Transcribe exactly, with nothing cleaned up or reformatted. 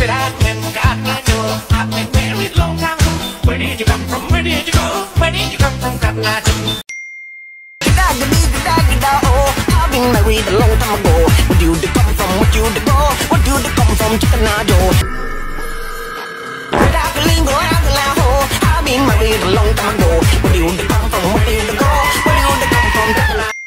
But I've been Katanaju, I've been married long time. Where did you come from? Where did you go? Where did you come from, Katanaju? I've been married a long time ago. Where do you come from? Where do you go? Where do you come from, Katanaju? I've been married a long time ago. Where do you come from? Where do you go? Where do you come from?